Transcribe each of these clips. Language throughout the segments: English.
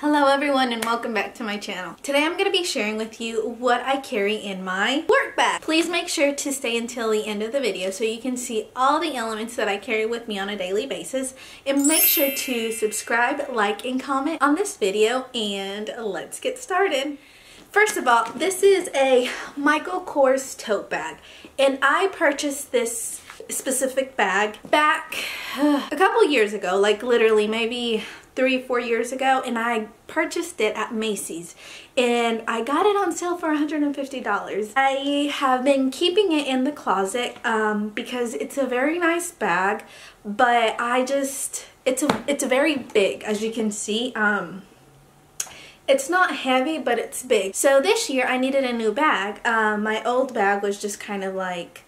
Hello everyone and welcome back to my channel. Today I'm going to be sharing with you what I carry in my work bag. Please make sure to stay until the end of the video so you can see all the elements that I carry with me on a daily basis. And make sure to subscribe, like, and comment on this video, and let's get started. First of all, this is a Michael Kors tote bag, and I purchased this specific bag back a couple years ago, like literally maybe 3 or 4 years ago, and I purchased it at Macy's and I got it on sale for $150. I have been keeping it in the closet because it's a very nice bag, but I just, it's very big, as you can see. It's not heavy, but it's big. So this year I needed a new bag. My old bag was just kind of like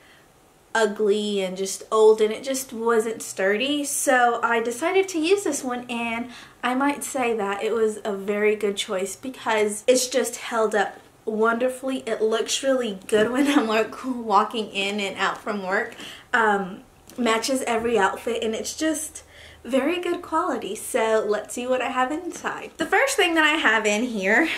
ugly and just old, and it just wasn't sturdy, so I decided to use this one, and I might say that it was a very good choice because it's just held up wonderfully. It looks really good when I'm like walking in and out from work. Matches every outfit, and it's just very good quality. So let's see what I have inside. The first thing that I have in here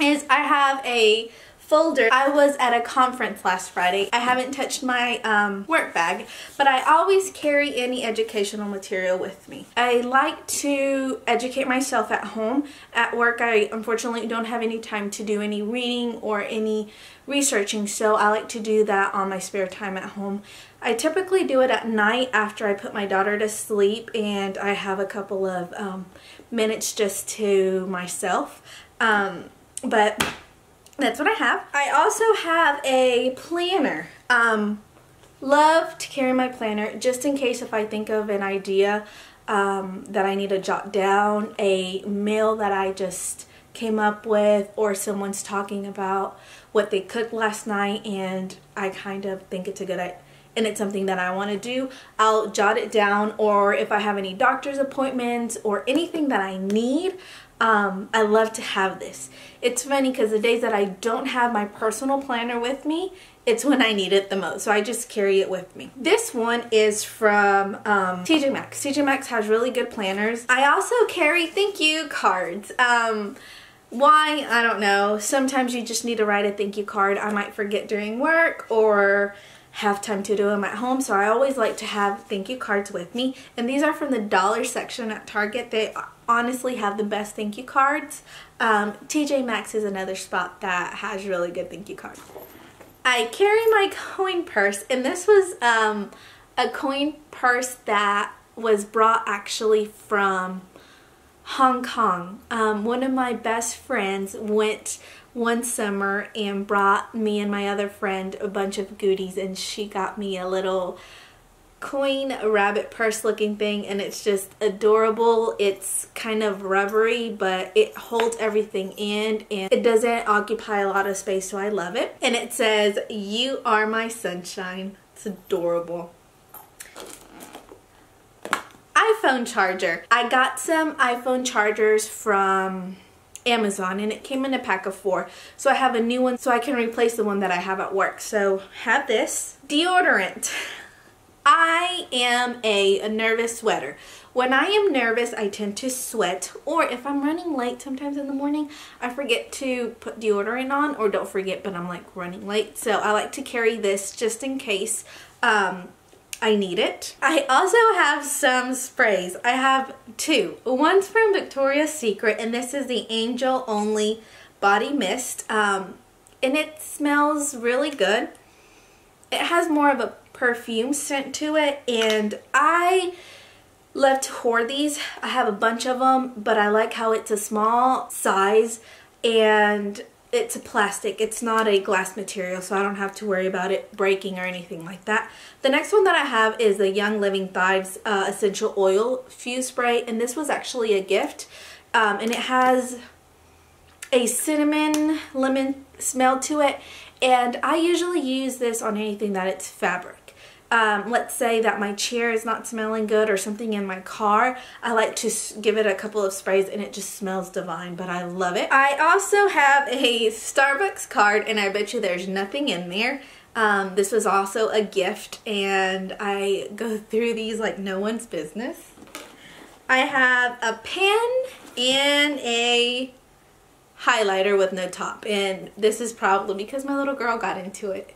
is I have a folder. I was at a conference last Friday. I haven't touched my work bag, but I always carry any educational material with me. I like to educate myself at home. At work, I unfortunately don't have any time to do any reading or any researching, so I like to do that on my spare time at home. I typically do it at night after I put my daughter to sleep and I have a couple of minutes just to myself, but that's what I have. I also have a planner. Love to carry my planner just in case if I think of an idea that I need to jot down, a meal that I just came up with, or someone's talking about what they cooked last night and I kind of think it's a good idea and it's something that I want to do, I'll jot it down. Or if I have any doctor's appointments or anything that I need, I love to have this. It's funny because the days that I don't have my personal planner with me, it's when I need it the most, so I just carry it with me. This one is from TJ Maxx. TJ Maxx has really good planners. I also carry thank you cards. Why? I don't know. Sometimes you just need to write a thank you card. I might forget during work or have time to do them at home, so I always like to have thank you cards with me, and these are from the dollar section at Target. They honestly have the best thank you cards. TJ Maxx is another spot that has really good thank you cards. I carry my coin purse, and this was a coin purse that was brought actually from Hong Kong. One of my best friends went one summer and brought me and my other friend a bunch of goodies, and she got me a little coin rabbit purse looking thing, and it's just adorable. It's kind of rubbery, but it holds everything in and it doesn't occupy a lot of space, so I love it. And it says, "You are my sunshine." It's adorable. iPhone charger. I got some iPhone chargers from Amazon, and it came in a pack of 4, so I have a new one so I can replace the one that I have at work, so have this. Deodorant. I am a nervous sweater. When I am nervous, I tend to sweat, or if I'm running late sometimes in the morning, I forget to put deodorant on, or don't forget, but I'm like running late, so I like to carry this just in case I need it. I also have some sprays. I have 2. One's from Victoria's Secret, and this is the Angel Only Body Mist, and it smells really good. It has more of a perfume scent to it, and I love to hoard these. I have a bunch of them, but I like how it's a small size and it's a plastic, it's not a glass material, so I don't have to worry about it breaking or anything like that. The next one that I have is the Young Living Thieves Essential Oil Fuse Spray, and this was actually a gift, and it has a cinnamon lemon smell to it, and I usually use this on anything that it's fabric. Let's say that my chair is not smelling good or something in my car, I like to give it a couple of sprays and it just smells divine, but I love it. I also have a Starbucks card, and I bet you there's nothing in there. This was also a gift, and I go through these like no one's business. I have a pen and a highlighter with no top, and this is probably because my little girl got into it.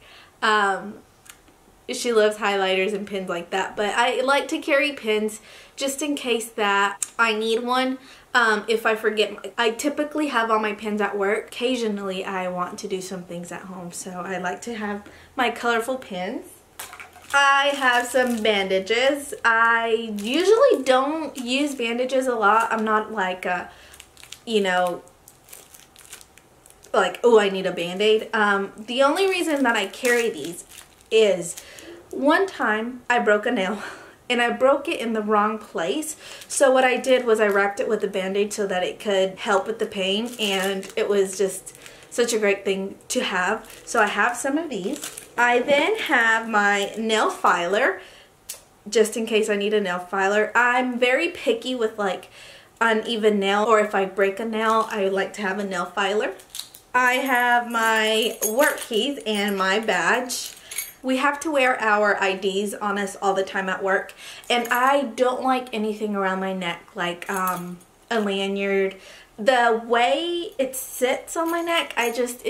She loves highlighters and pens like that, but I like to carry pens just in case that I need one. If I forget, I typically have all my pens at work. Occasionally I want to do some things at home, so I like to have my colorful pens. I have some bandages. I usually don't use bandages a lot. I'm not like a, you know, like, oh, I need a Band-Aid. The only reason that I carry these is one time I broke a nail and I broke it in the wrong place. So what I did was I wrapped it with a Band-Aid so that it could help with the pain, and it was just such a great thing to have. So I have some of these. I then have my nail filer just in case I need a nail filer. I'm very picky with like uneven nail, or if I break a nail I would like to have a nail filer. I have my work keys and my badge. We have to wear our IDs on us all the time at work, and I don't like anything around my neck, like a lanyard. The way it sits on my neck, it just,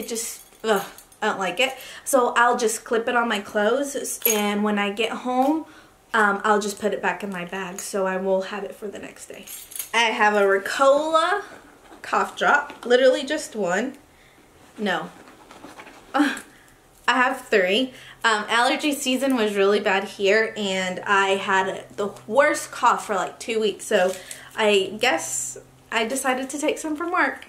I don't like it. So I'll just clip it on my clothes, and when I get home, I'll just put it back in my bag, so I will have it for the next day. I have a Ricola cough drop, literally just one. No. I have three. Allergy season was really bad here, and I had the worst cough for like 2 weeks, so I guess I decided to take some from work.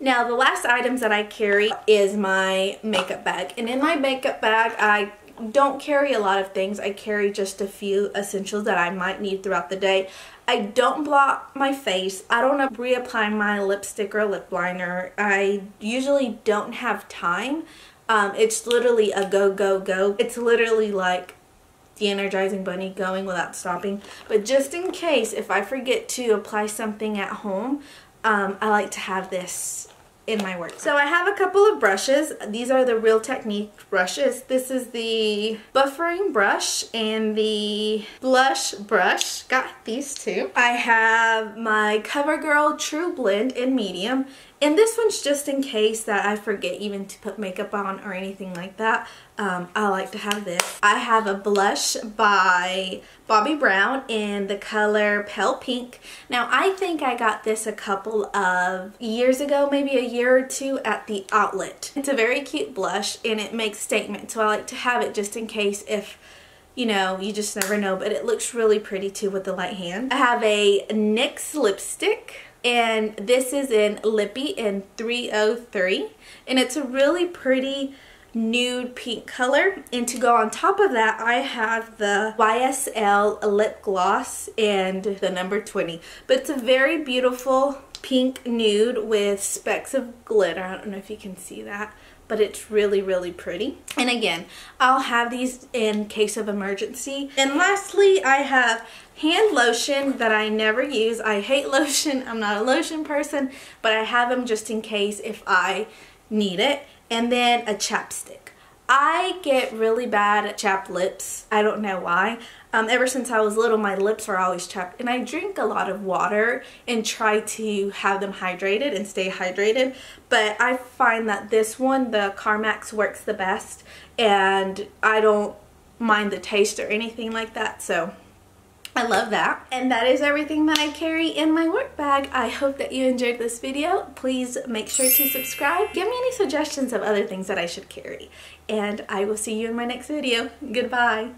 Now the last items that I carry is my makeup bag, and in my makeup bag I don't carry a lot of things. I carry just a few essentials that I might need throughout the day. I don't block my face. I don't reapply my lipstick or lip liner. I usually don't have time. It's literally a go, go, go. It's literally like the Energizing Bunny, going without stopping. But just in case if I forget to apply something at home, I like to have this in my work. So I have a couple of brushes. These are the Real Technique brushes. This is the buffering brush and the blush brush. Got these two. I have my CoverGirl True Blend in medium, and this one's just in case that I forget even to put makeup on or anything like that. I like to have this. I have a blush by Bobbi Brown in the color Pale Pink. Now I think I got this a couple of years ago, maybe a year or two, at the outlet. It's a very cute blush and it makes statement, so I like to have it just in case if, you know, you just never know, but it looks really pretty too with the light hand. I have a NYX lipstick, and this is in Lippy in 303, and it's a really pretty nude pink color. And to go on top of that, I have the YSL lip gloss and the number 20, but it's a very beautiful pink nude with specks of glitter. I don't know if you can see that, but it's really, really pretty. And again, I'll have these in case of emergency. And lastly, I have hand lotion that I never use. I hate lotion. I'm not a lotion person, but I have them just in case if I need it. And then a chapstick. I get really bad at chapped lips. I don't know why. Ever since I was little, my lips are always chapped, and I drink a lot of water and try to have them hydrated and stay hydrated, but I find that this one, the Carmex, works the best, and I don't mind the taste or anything like that, so I love that. And that is everything that I carry in my work bag. I hope that you enjoyed this video. Please make sure to subscribe. Give me any suggestions of other things that I should carry. And I will see you in my next video. Goodbye.